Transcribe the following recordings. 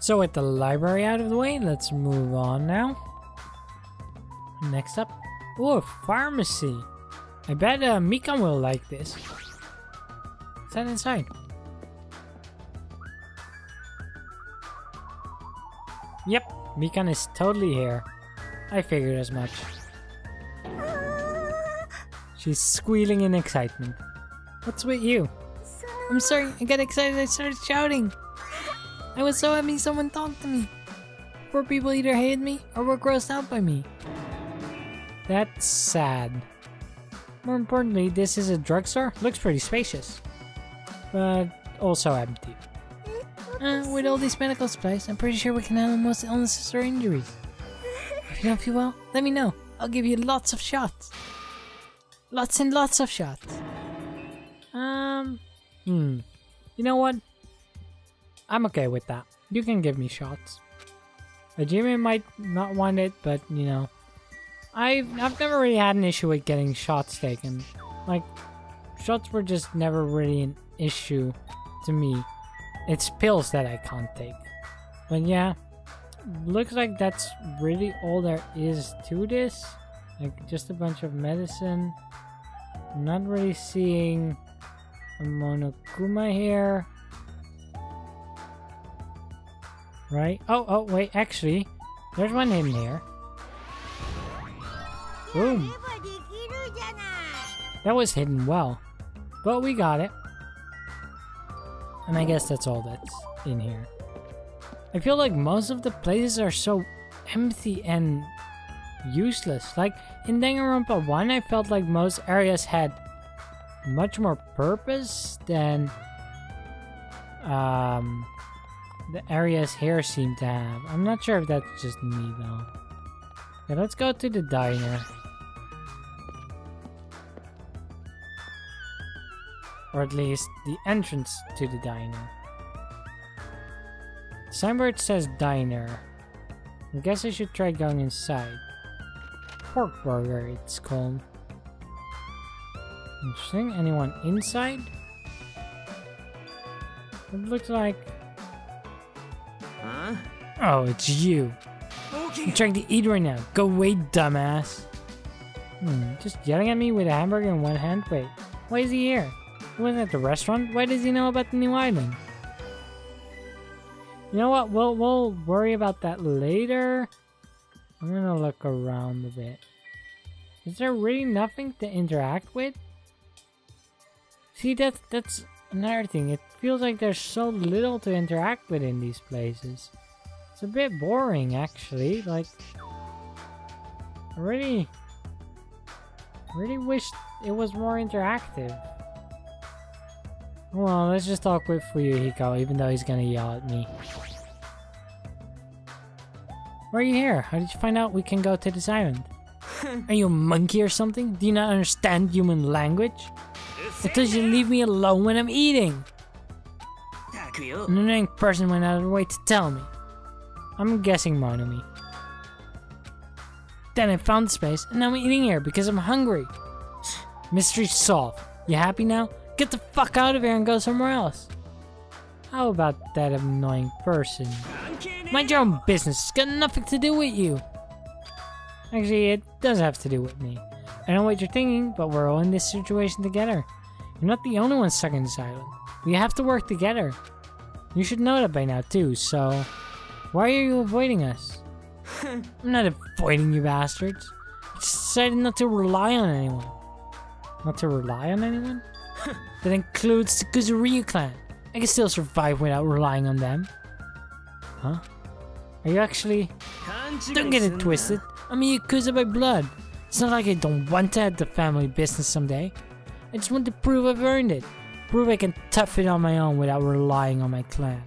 So with the library out of the way, let's move on now. Next up, oh, pharmacy. I bet Mikan will like this. What's that inside? Yep, Mikan is totally here. I figured as much. She's squealing in excitement. What's with you? I'm sorry, I got excited, I started shouting. I was so happy someone talked to me. Poor people either hated me or were grossed out by me. That's sad. More importantly, this is a drugstore. Looks pretty spacious. But also empty. With all these medical supplies, I'm pretty sure we can handle most illnesses or injuries. If you don't feel well, let me know. I'll give you lots of shots. Lots and lots of shots. You know what? I'm okay with that. You can give me shots. Hajime might not want it, but you know. I've never really had an issue with getting shots taken. Like, shots were just never really an issue to me. It's pills that I can't take. But yeah, looks like that's really all there is to this. Like, just a bunch of medicine. I'm not really seeing a Monokuma here. Right? Oh, wait, actually, there's one in here. Boom. That was hidden well. But we got it. And I guess that's all that's in here. I feel like most of the places are so empty and useless. Like, in Danganronpa 1, I felt like most areas had much more purpose than the areas here seem to have. I'm not sure if that's just me, though. Yeah, let's go to the diner. Or at least the entrance to the diner. Signboard says diner. I guess I should try going inside. Pork burger, it's called. Interesting. Anyone inside? It looks like... Huh? Oh, it's you. Okay. I'm trying to eat right now. Go away, dumbass. Just yelling at me with a hamburger in one hand? Wait, why is he here? He wasn't at the restaurant? Why does he know about the new island? You know what? We'll worry about that later. I'm gonna look around a bit. Is there really nothing to interact with? See, that's another thing. It feels like there's so little to interact with in these places. It's a bit boring, actually. Like, I really wish it was more interactive. Well, let's just talk with Fuyuhiko, even though he's gonna yell at me. Why are you here? How did you find out we can go to this island? Are you a monkey or something? Do you not understand human language? It does you leave me alone when I'm eating! An annoying person went out of their way to tell me. I'm guessing Monomi. Then I found the space and now I'm eating here because I'm hungry. Mystery solved. You happy now? Get the fuck out of here and go somewhere else. How about that annoying person? Mind your own business, it's got nothing to do with you. Actually, it does have to do with me. I know what you're thinking, but we're all in this situation together. You're not the only one stuck in this island. We have to work together. You should know that by now too, so... Why are you avoiding us? I'm not avoiding you bastards. I decided not to rely on anyone. Not to rely on anyone? That includes the Kuzuryu clan. I can still survive without relying on them. Huh? Are you actually... Don't get it twisted. I'm a Yakuza by blood. It's not like I don't want to have the family business someday. I just want to prove I've earned it. Prove I can tough it on my own without relying on my clan.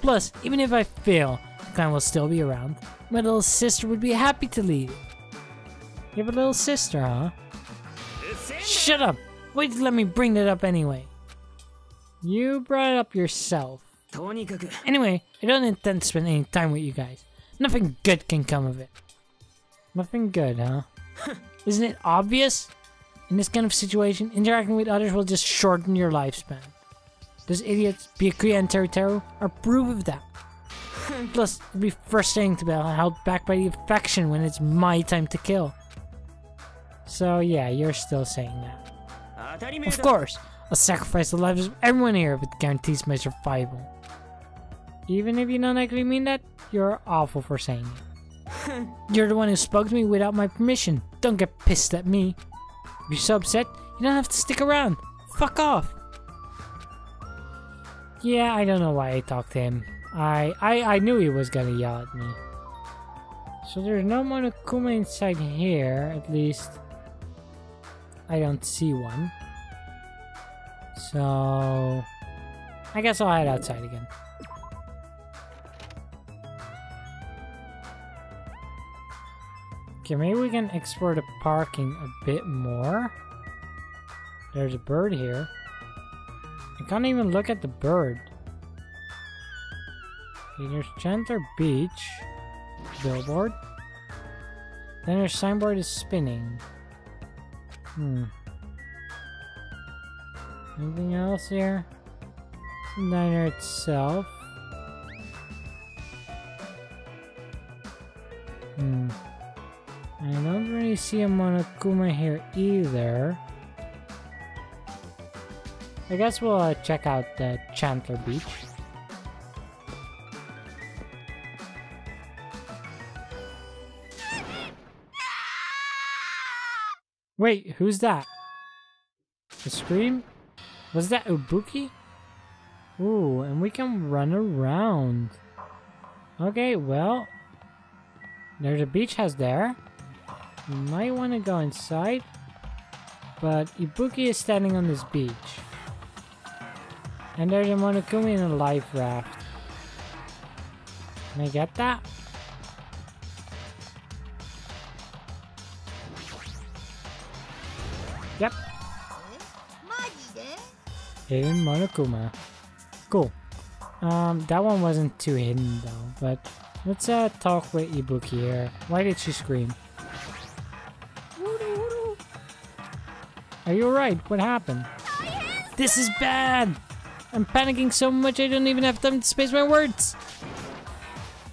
Plus, even if I fail, the clan will still be around. My little sister would be happy to lead it. You have a little sister, huh? Shut up! Wait to let me bring that up anyway. You brought it up yourself. Anyway, I don't intend to spend any time with you guys. Nothing good can come of it. Nothing good, huh? Isn't it obvious? In this kind of situation, interacting with others will just shorten your lifespan. Those idiots, Byakuya and Teruteru, are proof of that. Plus, it'd be frustrating to be held back by the affection when it's my time to kill. So yeah, you're still saying that. Of course, I'll sacrifice the lives of everyone here if it guarantees my survival. Even if you don't actually mean that, you're awful for saying it. You're the one who spoke to me without my permission. Don't get pissed at me. If you're so upset, you don't have to stick around. Fuck off. Yeah, I don't know why I talked to him. I knew he was gonna yell at me. So there's no Monokuma inside here, at least I don't see one. So I guess I'll head outside again. Okay, maybe we can explore the parking a bit more. There's a bird here. I can't even look at the bird. Okay, there's Chandler Beach. Billboard. Then their signboard is spinning. Anything else here? The diner itself. I don't really see a Monokuma here either. I guess we'll check out the Chandler Beach. Wait, who's that? The scream? Was that Ibuki? Ooh, and we can run around. Okay, well, there's a beach house there. You might want to go inside, but Ibuki is standing on this beach. And there's a Monokuma in a life raft. Can I get that? Yep. Hidden Monokuma. Cool. That one wasn't too hidden though, but let's talk with Ibuki here. Why did she scream? Are you alright? What happened? This is bad! I'm panicking so much I don't even have time to space my words!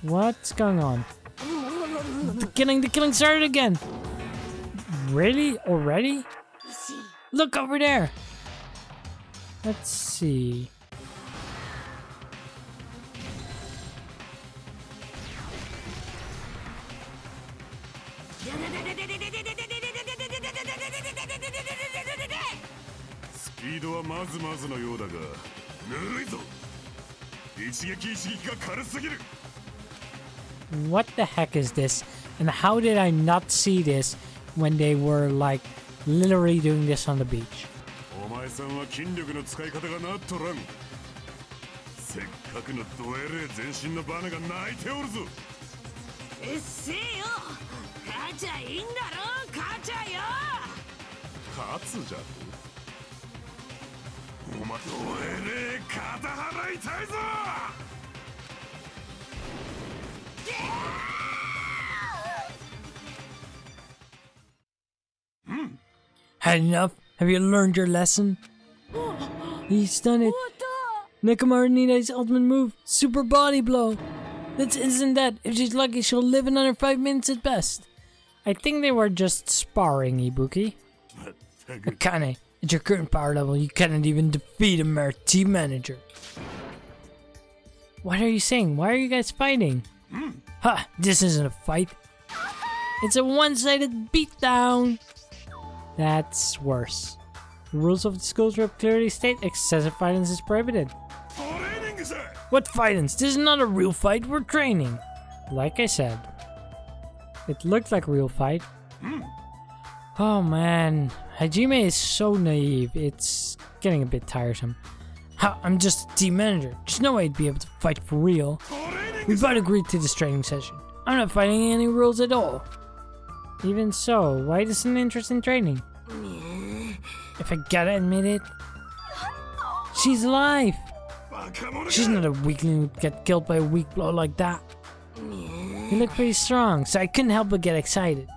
What's going on? The killing started again! Really? Already? Look over there! Let's see... What the heck is this? And how did I not see this when they were like literally doing this on the beach? Had enough? Have you learned your lesson? He's done it. Nekomaru Nidai's ultimate move, Super Body Blow. That's instant death. If she's lucky, she'll live in under 5 minutes at best. I think they were just sparring, Ibuki. Akane, at your current power level, you cannot even defeat a merit team manager. What are you saying? Why are you guys fighting? Ha! This isn't a fight. It's a one-sided beatdown. That's worse. The rules of the school's rep clearly state excessive violence is prohibited. What violence? This is not a real fight. We're training. Like I said, it looked like a real fight. Oh man, Hajime is so naive, it's getting a bit tiresome. Ha, I'm just a team manager, there's no way I'd be able to fight for real. We both agreed to this training session. I'm not fighting any rules at all. Even so, why does an interest in training? If I gotta admit it, she's alive! She's not a weakling who'd get killed by a weak blow like that. You look pretty strong, so I couldn't help but get excited.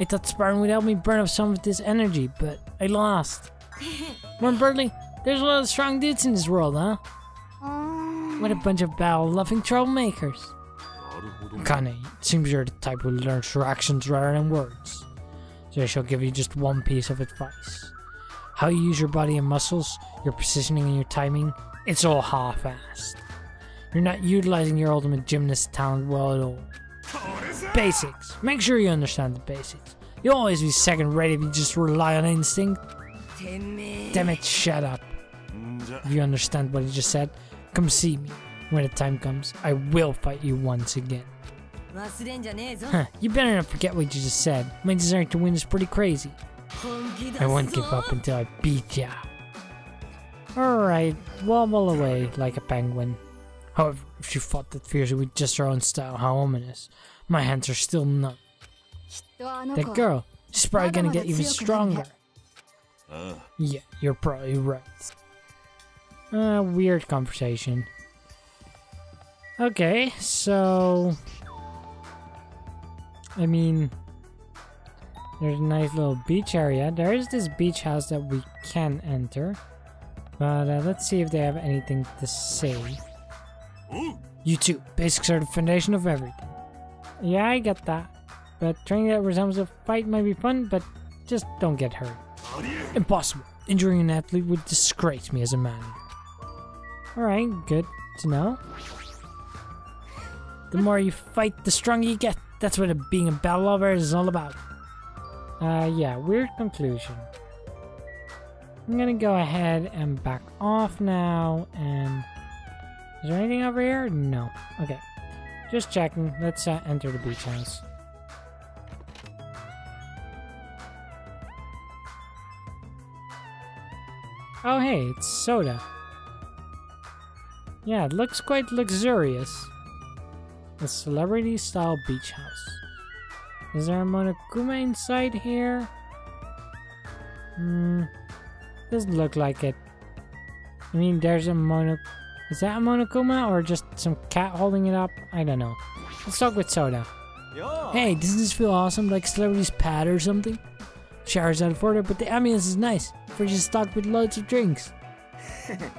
I thought sparring would help me burn up some of this energy, but I lost. More importantly, there's a lot of strong dudes in this world, huh? What a bunch of battle-loving troublemakers. Akane, it seems you're the type who learns through actions rather than words. So I shall give you just one piece of advice. How you use your body and muscles, your positioning and your timing, it's all half-assed. You're not utilizing your ultimate gymnast talent well at all. Basics. Make sure you understand the basics. You'll always be second-rate if you just rely on instinct. Damn it, shut up. If you understand what he just said, come see me. When the time comes, I will fight you once again. Huh, you better not forget what you just said. My desire to win is pretty crazy. I won't give up until I beat ya. Alright, wobble away like a penguin. However, if she fought that fiercely with just her own style, how ominous. My hands are still numb. That girl, she's probably gonna get even stronger. Yeah, you're probably right. Weird conversation. Okay, so... I mean... There's a nice little beach area. There is this beach house that we can enter. But let's see if they have anything to say. You too. Basics are the foundation of everything. Yeah, I get that. But training that resembles a fight might be fun, but just don't get hurt. Impossible. Injuring an athlete would disgrace me as a man. Alright, good to know. The more you fight, the stronger you get. That's what being a battle lover is all about. Yeah, weird conclusion. I'm gonna go ahead and back off now, and... Is there anything over here? No. Okay. Just checking. Let's enter the beach house. Oh hey, it's Soda. Yeah, it looks quite luxurious. A celebrity-style beach house. Is there a Monokuma inside here? Hmm, doesn't look like it. I mean, there's a Is that a Monokuma or just some cat holding it up? I don't know. Let's talk with Soda. Yo. Hey, doesn't this feel awesome? Like celebrity's pad or something? Shower's out of order, but the ambience is nice. Fridge is stocked with loads of drinks.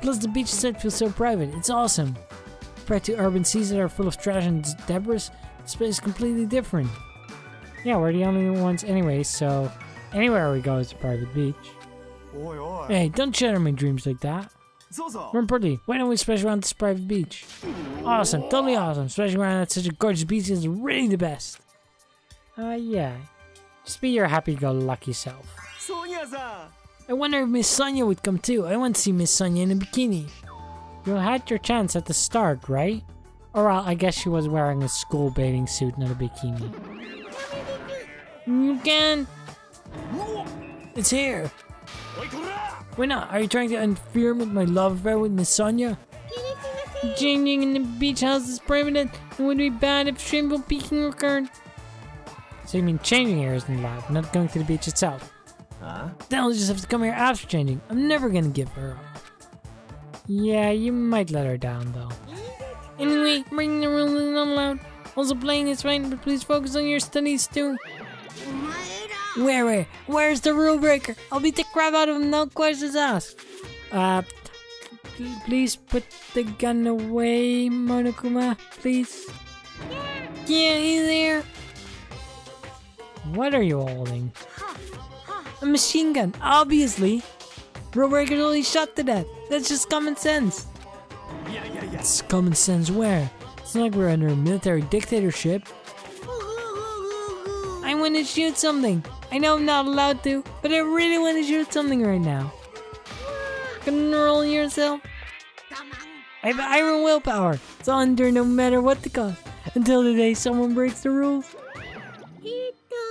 Plus the beach side feels so private. It's awesome. Compared to urban seas that are full of trash and debris, this place is completely different. Yeah, we're the only ones anyway, so anywhere we go is a private beach. Oy, oy. Hey, don't shatter my dreams like that. More importantly, why don't we splash around this private beach? Awesome, totally awesome. Splashing around at such a gorgeous beach is really the best. Yeah. Just be your happy-go-lucky self. Sonia-san! I wonder if Miss Sonia would come too. I want to see Miss Sonia in a bikini. You had your chance at the start, right? Or I guess she was wearing a school bathing suit, not a bikini. You can... It's here! Why not? Are you trying to interfere with my love affair with Miss Sonia? Changing in the beach house is private, and it would be bad if shameful peeking occurred. So you mean changing here isn't allowed, not going to the beach itself? Huh? Then I'll just have to come here after changing. I'm never gonna give her up. Yeah, you might let her down though. Anyway, breaking the rules is not allowed. Also playing is fine, but please focus on your studies too. Where's the rule breaker? I'll beat the crap out of him, no questions asked. Please put the gun away, Monokuma, please. Yeah, he's here. What are you holding? A machine gun, obviously. Rule breakers only shot to death. That's just common sense. Yeah. It's common sense where? It's not like we're under a military dictatorship. I want to shoot something. I know I'm not allowed to, but I really want to shoot something right now. Control yourself. I have iron willpower. It's under no matter what the cost. Until the day someone breaks the rules.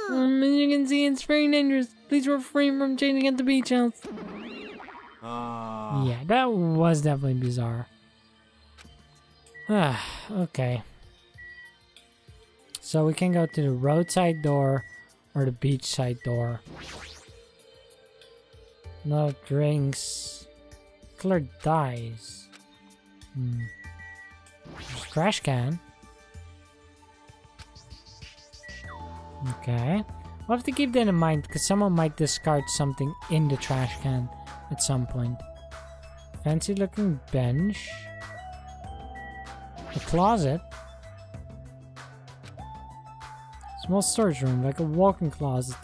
As you can see, it's very dangerous. Please refrain from changing at the beach house. Yeah, that was definitely bizarre. Okay. So we can go to the roadside door or the beachside door. No drinks. Colored dyes. There's a trash can. Okay. We'll have to keep that in mind because someone might discard something in the trash can at some point. Fancy looking bench. A closet? Small storage room, like a walk-in closet.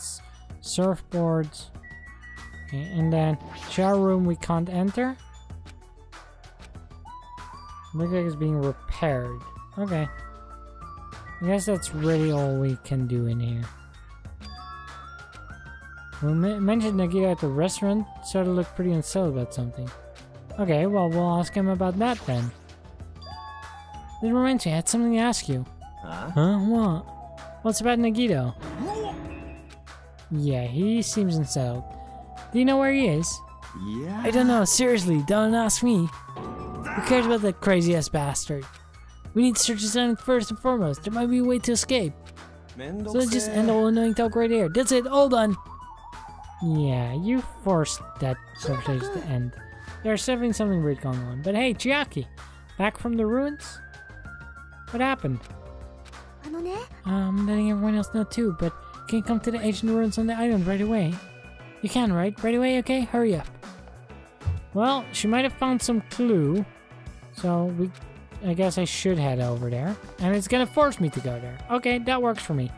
Surfboards. Okay, and then shower room we can't enter. Looks like it's being repaired. Okay. I guess that's really all we can do in here. We mentioned Nagito at the restaurant, so it looked pretty unsettled about something. Okay, well, we'll ask him about that then. It reminds me, I had something to ask you. Huh? Huh? What? What's about Nagito? Yeah, he seems unsettled. Do you know where he is? Yeah. I don't know, seriously, don't ask me. Who cares about that crazy ass bastard? We need to search his island first and foremost. There might be a way to escape. So let's just end all annoying talk right here. That's it, all done. Yeah, you forced that conversation to end. There's definitely something weird going on. But hey, Chiaki, back from the ruins? What happened? I'm letting everyone else know too, but you can come to the ancient ruins on the island right away. You can, right? Right away, okay? Hurry up. Well, she might have found some clue, so I guess I should head over there. And it's gonna force me to go there. Okay, that works for me.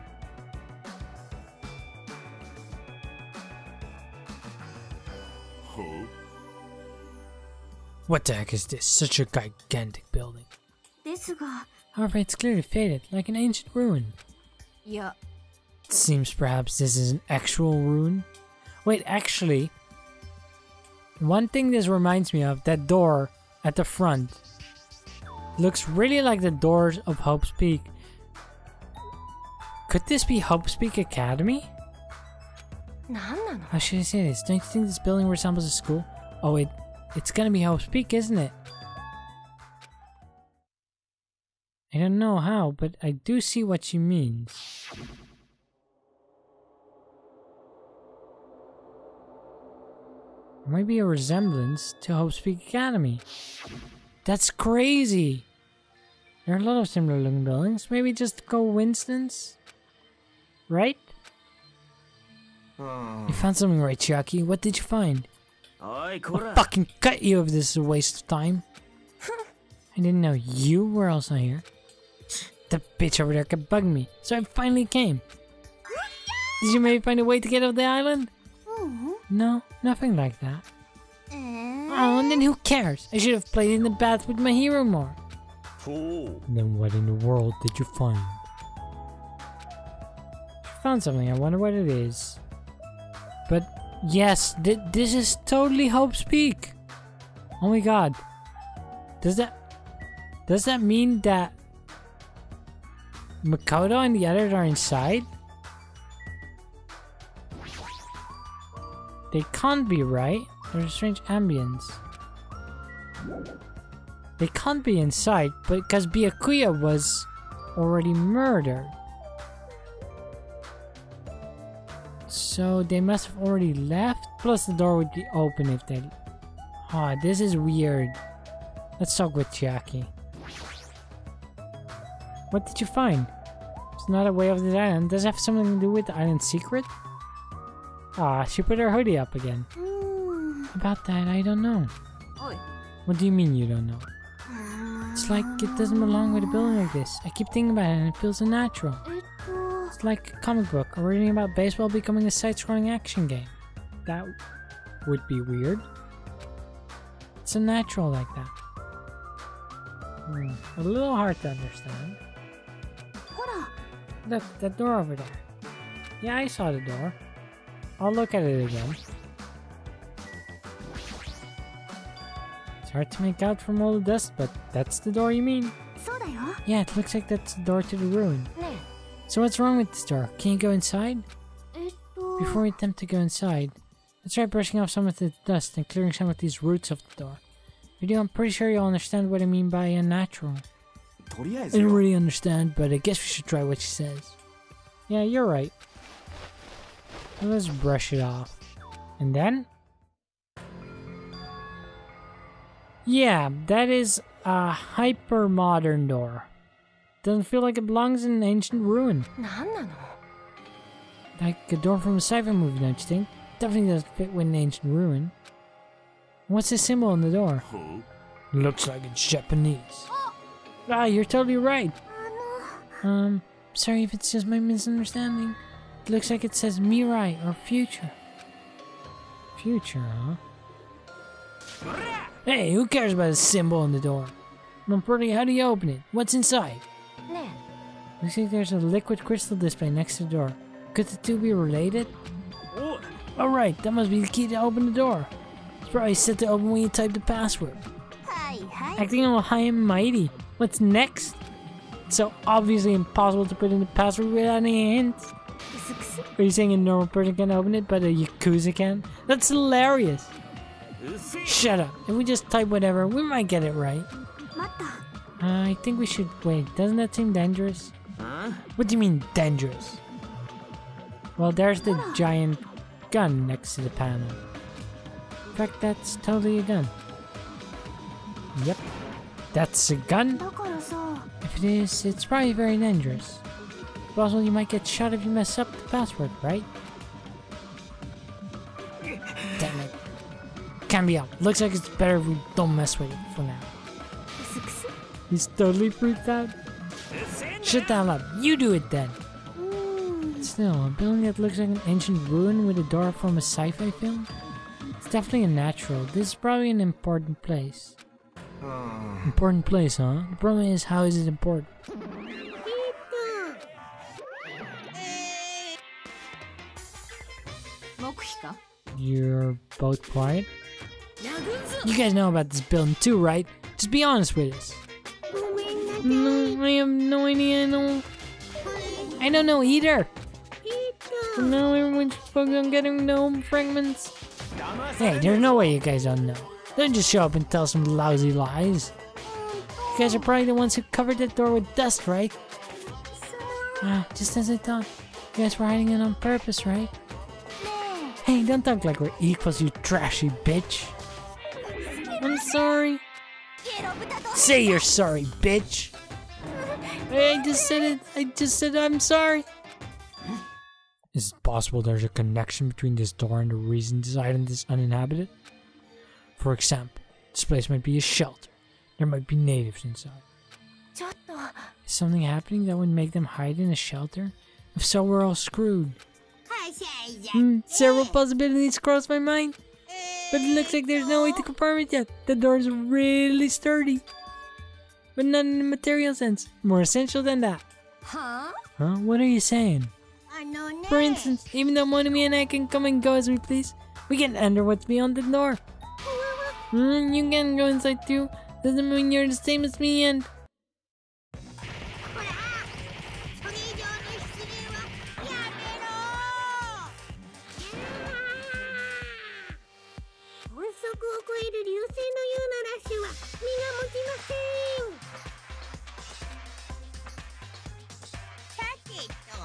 What the heck is this? Such a gigantic building. However, it's clearly faded, like an ancient ruin. Yeah. It seems perhaps this is an actual ruin. Wait, actually, one thing this reminds me of, that door at the front. Looks really like the doors of Hope's Peak. Could this be Hope's Peak Academy? How should I say this? Don't you think this building resembles a school? Oh wait, it's gonna be Hope's Peak, isn't it? I don't know how, but I do see what she means. There might be a resemblance to Hope's Peak Academy. That's crazy! There are a lot of similar looking buildings. Maybe just coincidence? Right? You found something, right, Chiaki? What did you find? I'll fucking cut you if this is a waste of time. I didn't know you were also here. That bitch over there kept bugging me, so I finally came. Did you maybe find a way to get off the island? No, nothing like that. Oh, and then who cares? I should have played in the bath with my hero more. Then what in the world did you find? I found something, I wonder what it is. But yes, this is totally Hope's Peak. Oh my god. Does that mean that Makoto and the others are inside? They can't be, right? There's a strange ambience. They can't be inside, but because Byakuya was already murdered. So they must have already left. Plus the door would be open if they... Ah, this is weird. Let's talk with Chiaki. What did you find? It's not a way of the island. Does it have something to do with the island secret? Ah, she put her hoodie up again. About that, I don't know. What do you mean you don't know? It's like it doesn't belong with a building like this. I keep thinking about it and it feels unnatural. It's like a comic book or reading about baseball becoming a side-scrolling action game. That would be weird. It's unnatural like that. A little hard to understand. Look, that door over there. Yeah, I saw the door. I'll look at it again. It's hard to make out from all the dust, but that's the door you mean? Yeah, it looks like that's the door to the ruin. So what's wrong with this door? Can you go inside? Before we attempt to go inside, let's try brushing off some of the dust and clearing some of these roots off the door. If you do, I'm pretty sure you'll understand what I mean by unnatural. I don't really understand, but I guess we should try what she says. Yeah, you're right. Let's brush it off. And then? Yeah, that is a hyper-modern door. Doesn't feel like it belongs in an ancient ruin. Like a door from a sci-fi movie, don't you think? Definitely doesn't fit with an ancient ruin. What's the symbol on the door? Looks like it's Japanese. Ah, you're totally right. Sorry if it's just my misunderstanding. It looks like it says Mirai or future. Future, huh? Hey, who cares about a symbol on the door? Pretty, how do you open it? What's inside? Looks like there's a liquid crystal display next to the door. Could the two be related? Alright, that must be the key to open the door. It's probably set to open when you type the password. Acting all high and mighty. What's next? It's so obviously impossible to put in the password without any hints. Are you saying a normal person can open it, but a Yakuza can? That's hilarious! Shut up! If we just type whatever, we might get it right. I think we should wait. Doesn't that seem dangerous? What do you mean, dangerous? Well, there's the giant gun next to the panel. In fact, that's totally a gun. Yep. That's a gun? If it is, it's probably very dangerous. Also, you might get shot if you mess up the password, right? Damn it. Can't be out. Looks like it's better if we don't mess with it for now. He's totally freaked out. Shut down up. You do it then. Still, a building that looks like an ancient ruin with a door from a sci-fi film? It's definitely a natural. This is probably an important place. Important place, huh? The problem is, how is it important? You're both quiet? You guys know about this building too, right? Just be honest with us. No, I have no idea. No. I don't know either. So now everyone's focused on getting the home fragments. Hey, there's no way you guys don't know. Don't just show up and tell some lousy lies. You guys are probably the ones who covered that door with dust, right? Just as I thought. You guys were hiding it on purpose, right? Hey, don't talk like we're equals, you trashy bitch. I'm sorry. Say you're sorry, bitch. I just said it. I just said I'm sorry. Is it possible there's a connection between this door and the reason this island is uninhabited? For example, this place might be a shelter. There might be natives inside. Is something happening that would make them hide in a shelter? If so, we're all screwed. Several possibilities crossed my mind, but it looks like there's no way to confirm it yet. The door is really sturdy, but not in a material sense. More essential than that. Huh? What are you saying? For instance, even though Monomi and I can come and go as we please, we can enter what's beyond the door. You can go inside too. Doesn't mean you're the same as me and...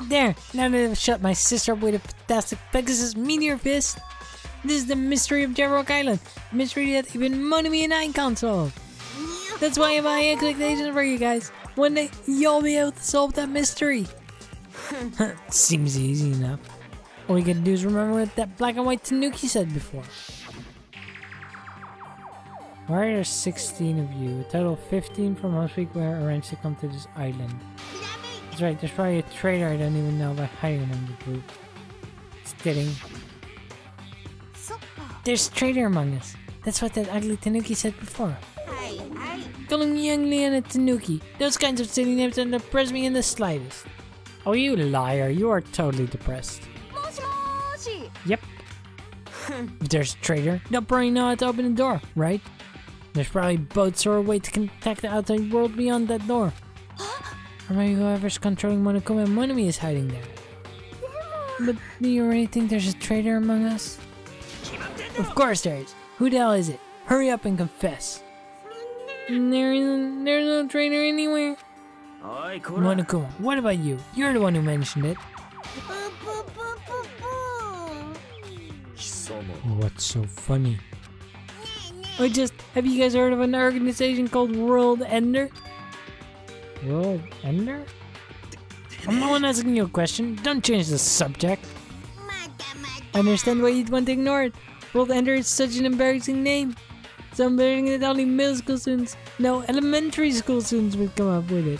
There! Now that I've shot my sister up with a fantastic Pegasus meteor fist, this is the mystery of Jabberwock Island, a mystery that even Monomi and I can't solve. That's why I have high expectations for you guys. One day, you'll be able to solve that mystery. Seems easy enough. All we gotta do is remember what that black and white Tanuki said before. Why are there 16 of you? A total of 15 from Hope's Peak were arranged to come to this island. That's right, there's probably a traitor I don't even know by hiding in the group. Just kidding. There's a traitor among us. That's what that ugly Tanuki said before. Calling me ugly and a Tanuki. Those kinds of silly names don't depress me in the slightest. Oh, you liar. You are totally depressed. Yep. If there's a traitor, they'll probably know how to open the door, right? There's probably boats or a way to contact the outside world beyond that door. Or maybe whoever's controlling Monokuma and Monomi is hiding there. But do you really think there's a traitor among us? Of course there is! Who the hell is it? Hurry up and confess! There's no traitor anywhere! Monokuma, what about you? You're the one who mentioned it. What's so funny? Or just, have you guys heard of an organization called World Ender? World Ender? I'm the one asking you a question, don't change the subject. I understand why you'd want to ignore it. World Ender is such an embarrassing name. So I'm learning that only middle school students No elementary school students would come up with it.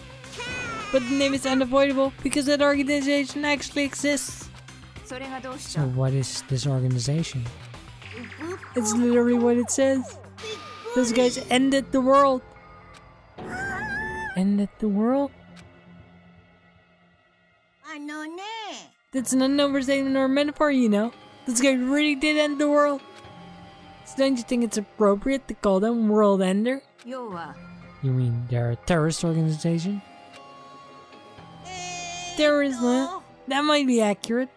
But the name is unavoidable because that organization actually exists. So what is this organization? It's literally what it says. Those guys ended the world. Ended the world? That's an unknown overstatement or metaphor, you know. This guy really did end the world. So don't you think it's appropriate to call them World Ender? You mean they're a terrorist organization? Terrorist, huh? That might be accurate.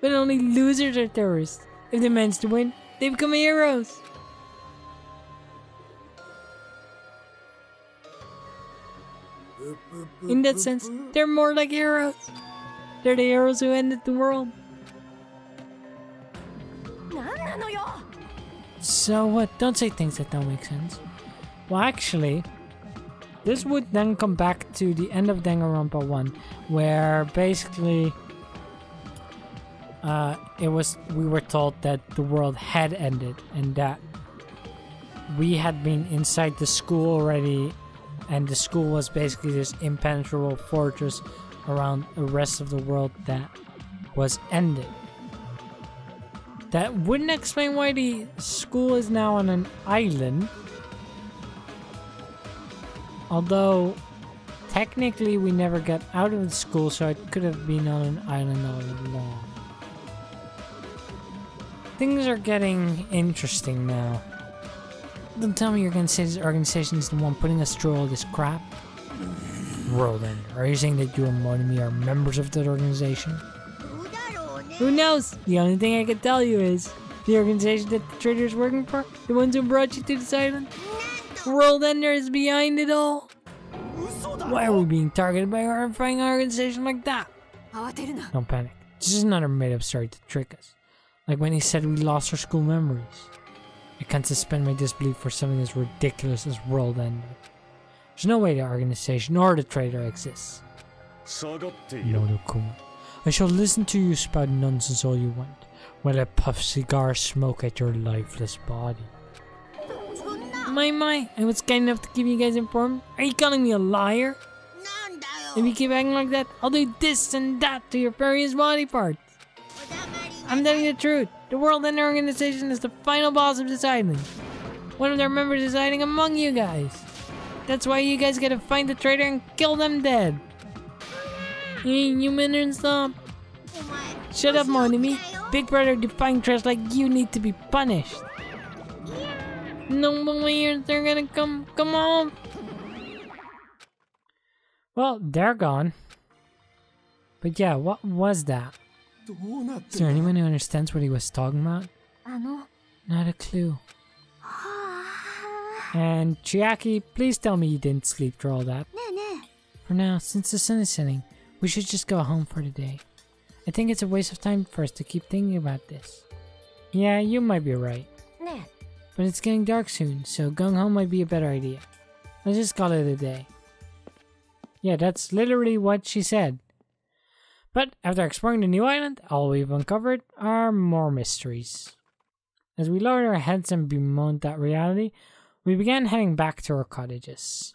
But only losers are terrorists. If they manage to win, they become heroes. In that sense, they're more like heroes. They're the heroes who ended the world. So what? Don't say things that don't make sense. Well, actually, this would then come back to the end of Danganronpa 1, where basically we were told that the world had ended and that we had been inside the school already, and the school was basically this impenetrable fortress around the rest of the world that was ended. That wouldn't explain why the school is now on an island. Although, technically we never got out of the school, so it could have been on an island all along. Things are getting interesting now. Don't tell me you're gonna say this organization is the one putting us through all this crap. Roland, are you saying that you and Monomi are members of that organization? Who knows? The only thing I can tell you is the organization that the trader is working for, the ones who brought you to this island, World Ender is behind it all. Why are we being targeted by a horrifying organization like that? Don't panic. This is another made-up story to trick us. Like when he said we lost our school memories. I can't suspend my disbelief for something as ridiculous as World Ender. There's no way the organization or the traitor exists. Monokuma, I shall listen to you spout nonsense all you want, while I puff cigar smoke at your lifeless body. My, I was kind enough to keep you guys informed. Are you calling me a liar? If you keep acting like that, I'll do this and that to your various body parts. I'm telling you the truth. The World Ender organization is the final boss of this island. One of their members is hiding among you guys. That's why you guys gotta find the traitor and kill them dead. You miners, stop. Shut up, Monomi. Big brother defying trash like you need to be punished. No more, they're gonna come on. Well, they're gone. But yeah, what was that? Is there anyone who understands what he was talking about? Not a clue. And Chiaki, please tell me you didn't sleep through all that. For now, since the sun is setting, we should just go home for the day. I think it's a waste of time for us to keep thinking about this. Yeah, you might be right. But it's getting dark soon, so going home might be a better idea. Let's just call it a day. Yeah, that's literally what she said. But after exploring the new island, all we've uncovered are more mysteries. As we lowered our heads and bemoaned that reality, we began heading back to our cottages.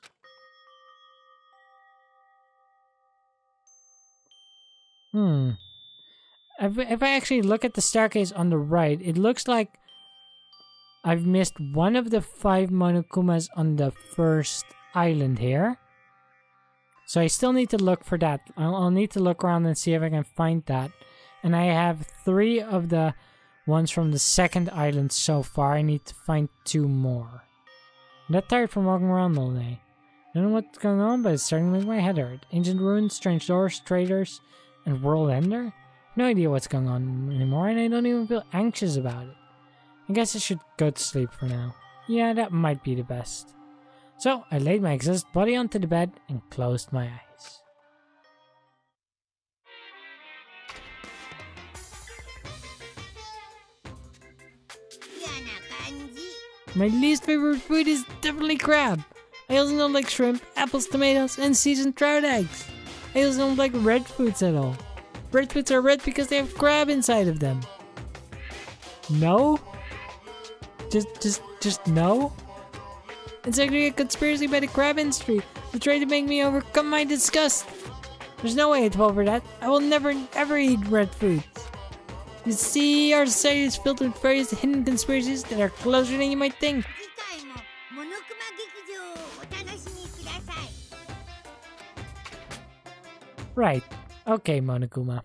If I actually look at the staircase on the right, it looks like I've missed one of the 5 Monokumas on the first island here. So I still need to look for that. I'll need to look around and see if I can find that. And I have 3 of the ones from the second island so far. I need to find 2 more. I'm not tired from walking around all day. I don't know what's going on, but it's starting to make my head hurt. Ancient ruins, strange doors, traitors, and World Ender? No idea what's going on anymore, and I don't even feel anxious about it. I guess I should go to sleep for now. Yeah, that might be the best. So, I laid my exhausted body onto the bed and closed my eyes. My least favorite food is definitely crab. I also don't like shrimp, apples, tomatoes, and seasoned trout eggs. I also don't like red foods at all. Red foods are red because they have crab inside of them. No? Just no? Instigating a conspiracy by the crab industry, who tried to make me overcome my disgust. There's no way I'd fall for that. I will never, ever eat red foods. You see, our society is filled with various hidden conspiracies that are closer than you might think. Right. Okay, Monokuma.